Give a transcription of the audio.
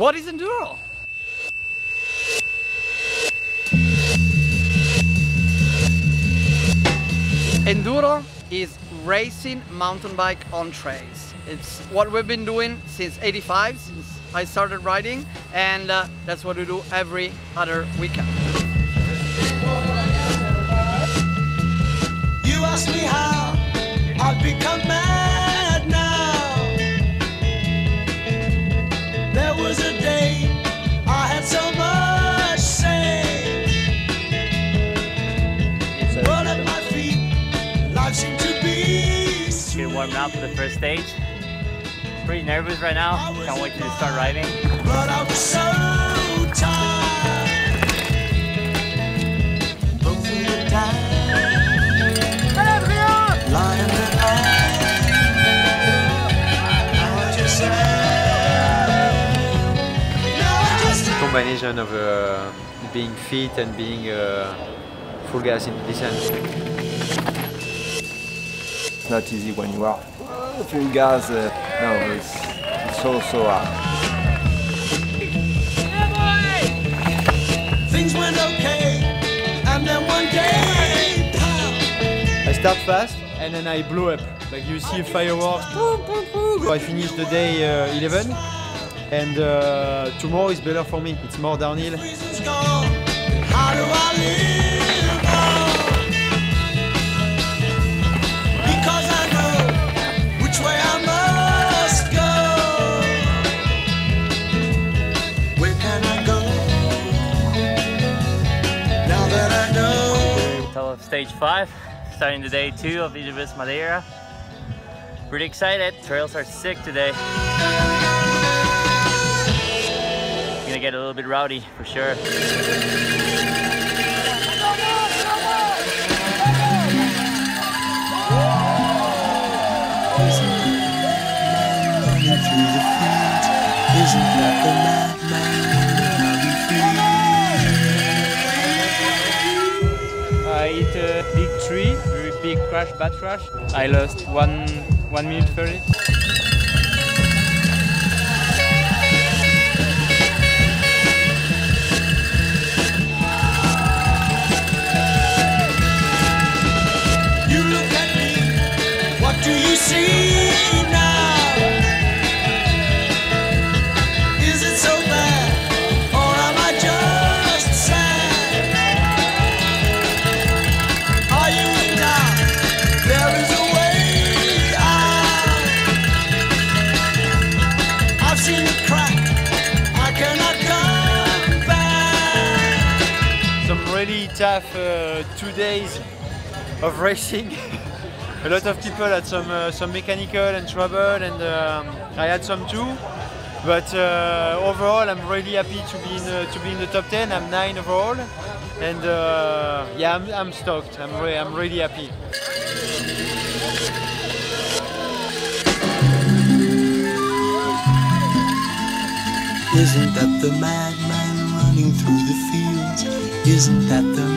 What is enduro? Enduro is racing mountain bike on trails. It's what we've been doing since '85, since I started riding, and that's what we do every other weekend. You ask me how I've become mad now. There was a day I had so much say, but at my feet life seemed to be sweet. Get warmed up for the first stage. Pretty nervous right now. Can't wait to start riding. But I was so tired. Hopefully the time. Lying in the eye. Combination of being fit and being full gas in the descent. It's not easy when you are full gas. No, it's so hard. Things went okay, and then one day I start fast, and then I blow up. Like you see fireworks. I finish the day 11, and tomorrow is better for me. It's more downhill. How do I live? Stage 5, starting the day 2 of Ilhabes Madeira. Pretty excited, trails are sick today. Gonna get a little bit rowdy for sure. Hit a big tree, very big crash, bad crash. I lost one minute 30. You look at me, what do you see now? Is it so bad, or am I just sad? Really tough 2 days of racing. A lot of people had some mechanical and trouble, and I had some too. But overall, I'm really happy to be in the top 10. I'm 9 overall, and yeah, I'm stoked. I'm really happy. Isn't that the madman running through the fields? Isn't that the